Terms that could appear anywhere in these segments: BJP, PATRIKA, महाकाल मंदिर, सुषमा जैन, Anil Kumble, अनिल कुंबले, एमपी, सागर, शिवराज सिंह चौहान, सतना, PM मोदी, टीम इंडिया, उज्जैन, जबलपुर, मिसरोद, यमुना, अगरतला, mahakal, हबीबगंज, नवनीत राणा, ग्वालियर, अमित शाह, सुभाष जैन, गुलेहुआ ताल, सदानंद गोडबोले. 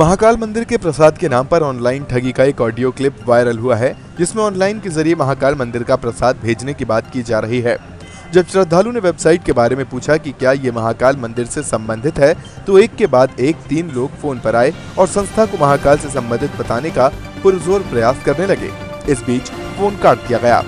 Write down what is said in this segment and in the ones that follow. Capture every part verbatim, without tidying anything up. महाकाल मंदिर के प्रसाद के नाम पर ऑनलाइन ठगी का एक ऑडियो क्लिप वायरल हुआ है, जिसमें ऑनलाइन के जरिए महाकाल मंदिर का प्रसाद भेजने की बात की जा रही है। जब श्रद्धालु ने वेबसाइट के बारे में पूछा कि क्या ये महाकाल मंदिर से संबंधित है, तो एक के बाद एक तीन लोग फोन पर आए और संस्था को महाकाल से संबंधित बताने का पुरजोर प्रयास करने लगे। इस बीच फोन काट दिया गया।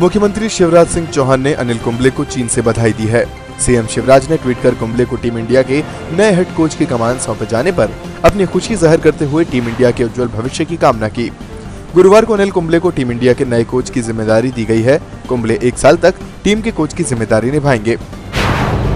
मुख्यमंत्री शिवराज सिंह चौहान ने अनिल कुंबले को चीन से बधाई दी है। सीएम शिवराज ने ट्वीट कर कुंबले को टीम इंडिया के नए हेड कोच की कमान सौंपे जाने पर अपनी खुशी जाहिर करते हुए टीम इंडिया के उज्जवल भविष्य की कामना की। गुरुवार को अनिल कुंबले को टीम इंडिया के नए कोच की जिम्मेदारी दी गई है। कुंबले एक साल तक टीम के कोच की जिम्मेदारी निभाएंगे।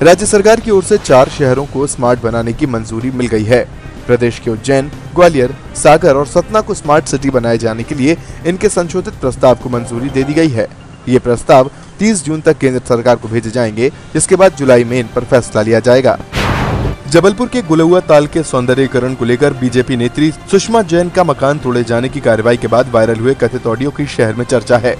राज्य सरकार की ओर से चार शहरों को स्मार्ट बनाने की मंजूरी मिल गई है। प्रदेश के उज्जैन, ग्वालियर, सागर और सतना को स्मार्ट सिटी बनाए जाने के लिए इनके संशोधित प्रस्ताव को मंजूरी दे दी गई है। ये प्रस्ताव तीस जून तक केंद्र सरकार को भेजे जाएंगे, जिसके बाद जुलाई में इन पर फैसला लिया जाएगा। जबलपुर के गुलेहुआ ताल के सौंदर्यीकरण को लेकर बीजेपी नेत्री सुषमा जैन का मकान तोड़े जाने की कार्रवाई के बाद वायरल हुए कथित ऑडियो की शहर में चर्चा है।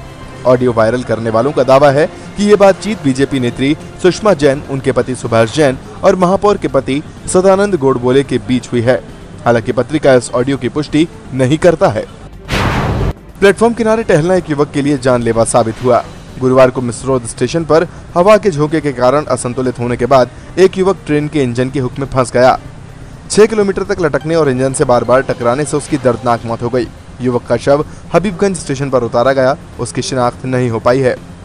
ऑडियो वायरल करने वालों का दावा है कि ये बातचीत बीजेपी नेत्री सुषमा जैन, उनके पति सुभाष जैन और महापौर के पति सदानंद गोडबोले के बीच हुई है। हालांकि पत्रिका इस ऑडियो की पुष्टि नहीं करता है। प्लेटफॉर्म किनारे टहलना एक युवक के लिए जानलेवा साबित हुआ। गुरुवार को मिसरोद स्टेशन पर हवा के झोंके के कारण असंतुलित होने के बाद एक युवक ट्रेन के इंजन के हुक में फंस गया। छह किलोमीटर तक लटकने और इंजन से बार बार टकराने से उसकी दर्दनाक मौत हो गई। युवक का शव हबीबगंज स्टेशन पर उतारा गया। उसकी शिनाख्त नहीं हो पाई है।